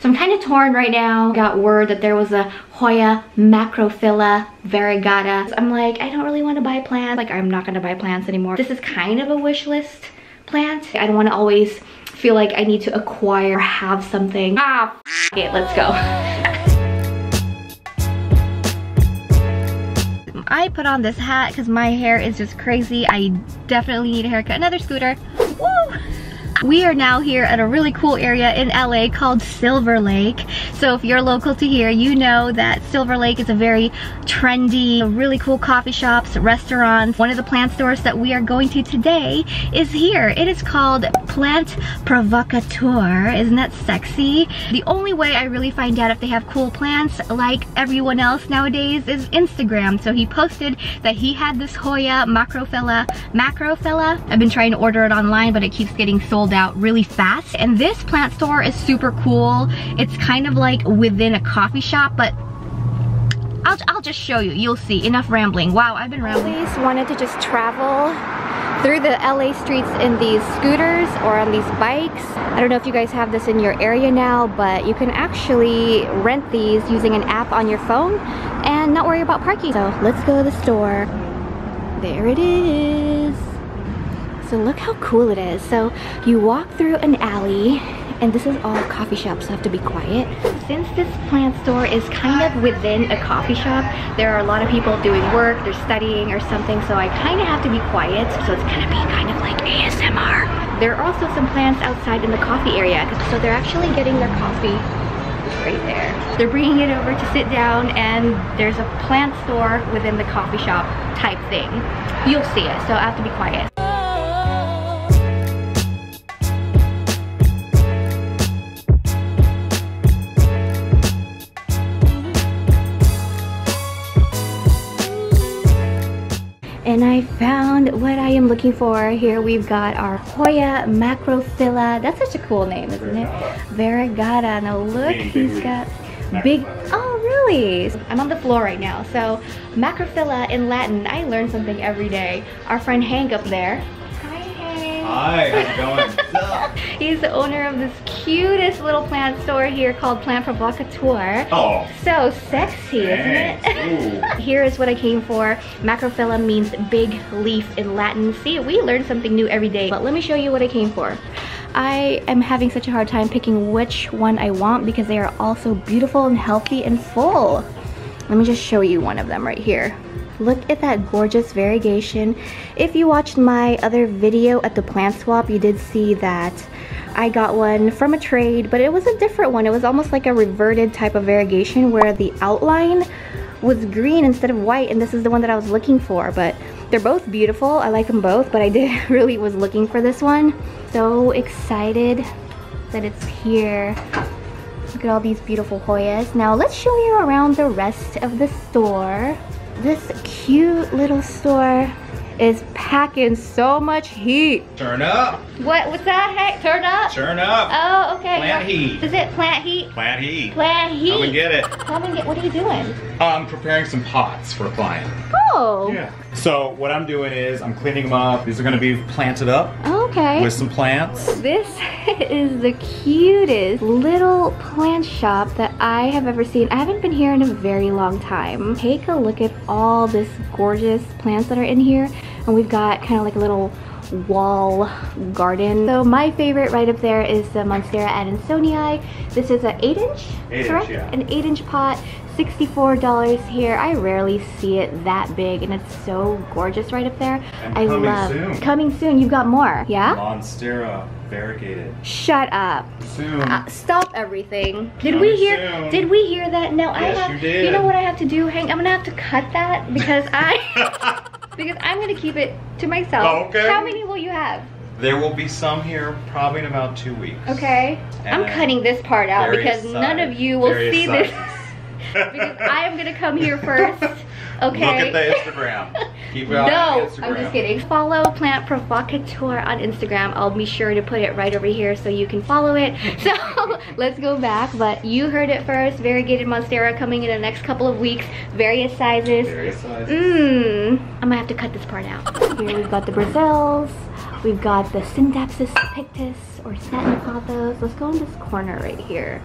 So I'm kind of torn right now. Got word that there was a Hoya Macrophylla Variegata. So I'm like, I don't really want to buy plants. Like, I'm not going to buy plants anymore. This is kind of a wish list plant. I don't want to always feel like I need to acquire or have something. Ah, f it, let's go. I put on this hat because my hair is just crazy. I definitely need a haircut. Another scooter. Woo! We are now here at a really cool area in LA called Silver Lake. So if you're local to here, you know that Silver Lake is a very trendy, really cool coffee shops, restaurants. One of the plant stores that we are going to today is here. It is called Plant Provocateur. Isn't that sexy? The only way I really find out if they have cool plants like everyone else nowadays is Instagram. So he posted that he had this Hoya Macrophylla. I've been trying to order it online, but it keeps getting sold out really fast. And this plant store is super cool. It's kind of like within a coffee shop, but I'll just show you. You'll see. Enough rambling. Wow, I've been rambling. I always wanted to just travel through the LA streets in these scooters or on these bikes. I don't know if you guys have this in your area now, but you can actually rent these using an app on your phone and not worry about parking. So let's go to the store. There it is. So look how cool it is. So you walk through an alley, and this is all coffee shops, so I have to be quiet. Since this plant store is kind of within a coffee shop, there are a lot of people doing work, they're studying or something, so I kind of have to be quiet. So it's gonna be kind of like ASMR. There are also some plants outside in the coffee area, so they're actually getting their coffee right there. They're bringing it over to sit down, and there's a plant store within the coffee shop type thing. You'll see it, so I have to be quiet. And I found what I am looking for. Here we've got our Hoya Macrophylla. That's such a cool name, isn't it? Variegata. Now look, he's got big, oh really? I'm on the floor right now. So Macrophylla in Latin, I learn something every day. Our friend Hank up there. Hi Hank. Hi, how's it going? He's the owner of this cutest little plant store here called Plant Provocateur. Oh. So sexy, isn't it? Here is what I came for. Macrophylla means big leaf in Latin. See, we learn something new every day. But let me show you what I came for. I am having such a hard time picking which one I want because they are all so beautiful and healthy and full. Let me just show you one of them right here. Look at that gorgeous variegation. If you watched my other video at the plant swap, you did see that I got one from a trade, but it was a different one. It was almost like a reverted type of variegation where the outline was green instead of white, and this is the one that I was looking for. But they're both beautiful. I like them both, but I really was looking for this one. So excited that it's here. Look at all these beautiful Hoyas. Now let's show you around the rest of the store. This cute little store is packing so much heat. Turn up. What's that? Heck? Turn up? Turn up. Oh, okay. Plant heat. Is it plant heat? Plant heat. Plant heat. Come and get it. Come and get, what are you doing? I'm preparing some pots for a client. Oh. Yeah. So what I'm doing is I'm cleaning them up. These are gonna be planted up. Okay. With some plants. This is the cutest little plant shop that I have ever seen. I haven't been here in a very long time. Take a look at all this gorgeous plants that are in here. And we've got kind of like a little wall garden. So my favorite right up there is the Monstera Adansonii. This is an 8-inch, correct? Yeah. An 8-inch pot, $64 here. I rarely see it that big, and it's so gorgeous right up there. And I love it. Coming soon. You've got more, yeah? Monstera variegated. Shut up. Soon. Stop everything. Did we hear that? No, yes, I have. You did. You know what I have to do? Hang. I'm gonna have to cut that because I. Because I'm gonna keep it to myself. Okay. How many will you have? There will be some here probably in about 2 weeks. Okay. And I'm cutting this part out because none of you will see this. Because I am gonna come here first. Okay. Look at the Instagram. Keep it on Instagram. No, I'm just kidding. Follow Plant Provocateur on Instagram. I'll be sure to put it right over here so you can follow it. So let's go back. But you heard it first. Variegated Monstera coming in the next couple of weeks. Various sizes. Various sizes. I'm gonna have to cut this part out. Here we've got the Brazils. We've got the Scindapsus pictus or Satin Pothos. Let's go in this corner right here.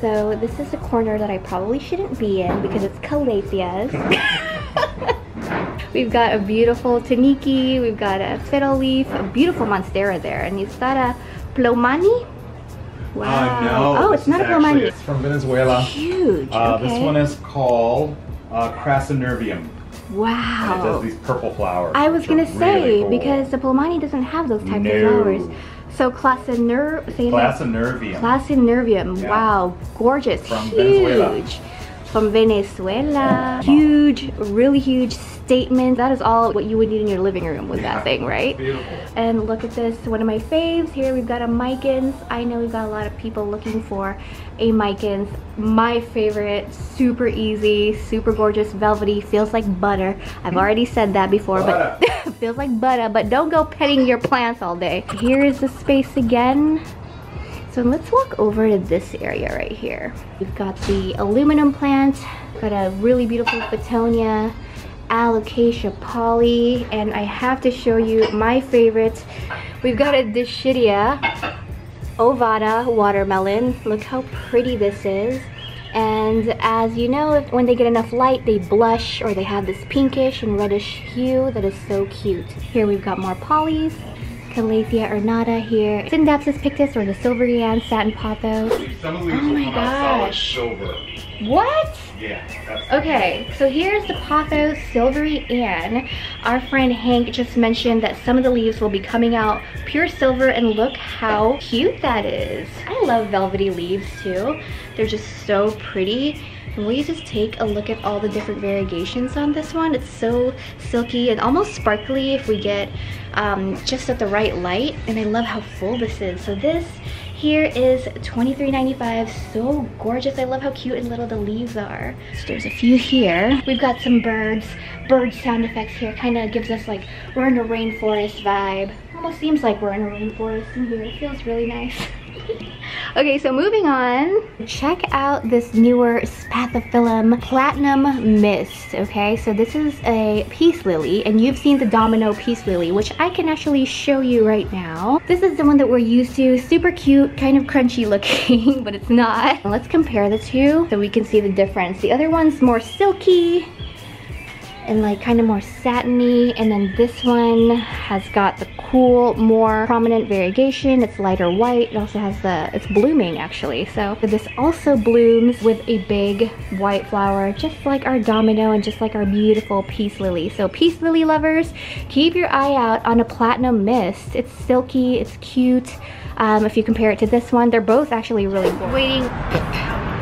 So this is a corner that I probably shouldn't be in because it's Calatheas. We've got a beautiful Taniki, we've got a fiddle leaf, a beautiful Monstera there, and you've got a Plomani. Wow. No, oh, it's not a Plomani. It's from Venezuela. It's huge. Okay. This one is called Crassinervium. Wow. And it does these purple flowers. I was going to say, really because the Plomani doesn't have those types of flowers. So Calathea. Calathea, yeah. Wow, gorgeous, from huge, from Venezuela, huge, really huge statement. That is all what you would need in your living room with that thing, right? Beautiful. And look at this, one of my faves. Here we've got a Micans. I know we've got a lot of people looking for a Micans. My favorite, super easy, super gorgeous, velvety, feels like butter. I've already said that before, but. Feels like butter, but don't go petting your plants all day. Here is the space again. So let's walk over to this area right here. We've got the aluminum plant, got a really beautiful Fittonia, Alocasia poly, and I have to show you my favorite. We've got a Dischidia ovata watermelon. Look how pretty this is. And as you know, when they get enough light, they blush, or they have this pinkish and reddish hue that is so cute. Here we've got more polys, Calathea ornata here, Scindapsus pictus, or the silver yan, Satin Pothos. Some of these will come out silver. What? Yeah. That's okay, so here's the Pothos Silvery Ann. Our friend Hank just mentioned that some of the leaves will be coming out pure silver, and look how cute that is. I love velvety leaves too. They're just so pretty. And will you just take a look at all the different variegations on this one? It's so silky and almost sparkly if we get just at the right light. And I love how full this is. So this here is $23.95, so gorgeous. I love how cute and little the leaves are. So there's a few here. We've got some birds, bird sound effects here. Kind of gives us like we're in a rainforest vibe. Almost seems like we're in a rainforest in here. It feels really nice. Okay, so moving on. Check out this newer Spathiphyllum Platinum Mist, okay? So this is a peace lily, and you've seen the domino peace lily, which I can actually show you right now. This is the one that we're used to. Super cute, kind of crunchy looking, but it's not. Let's compare the two so we can see the difference. The other one's more silky and like kind of more satiny, and then this one has got the cool, more prominent variegation. It's lighter white. It also has the, it's blooming actually. So this also blooms with a big white flower, just like our domino and just like our beautiful peace lily. So peace lily lovers, keep your eye out on a Platinum Mist. It's silky, it's cute. If you compare it to this one, they're both actually really cool.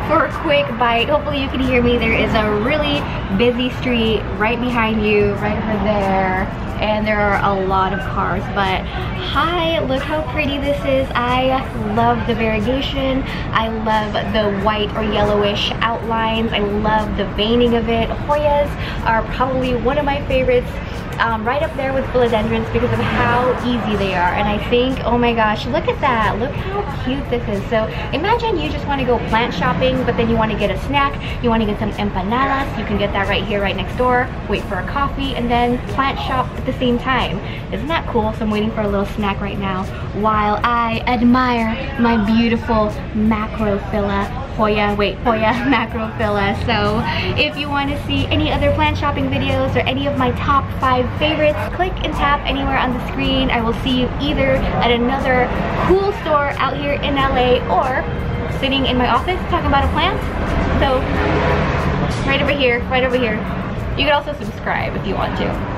For a quick bite. Hopefully you can hear me. There is a really busy street right behind you, right over there, and there are a lot of cars, but hi, look how pretty this is. I love the variegation. I love the white or yellowish outlines. I love the veining of it. Hoyas are probably one of my favorites. Right up there with philodendrons because of how easy they are, and I think, oh my gosh, look at that, look how cute this is. So imagine you just want to go plant shopping, but then you want to get a snack, you want to get some empanadas. You can get that right here, right next door, wait for a coffee, and then plant shop at the same time. Isn't that cool? So I'm waiting for a little snack right now while I admire my beautiful Macrophylla Hoya Macrophylla. So if you want to see any other plant shopping videos or any of my top 5 favorites, click and tap anywhere on the screen. I will see you either at another cool store out here in LA or sitting in my office talking about a plant. So right over here, right over here. You can also subscribe if you want to.